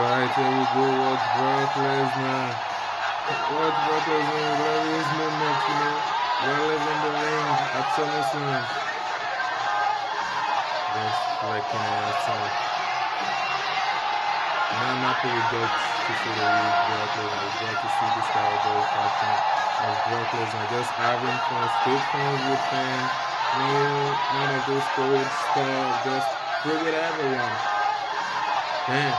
Alright, here we go. Watch Brock Lesnar. Watch Brock Lesnar. Glorious moment, you know. While in the ring at SummerSlam. Just like in our song. And I'm happy we got to see the real Brock Lesnar. We got to see the style of fashion of Brock Lesnar. Just having fun, stay fun with fans. None of those cold stuff. Just bring it everyone. Damn.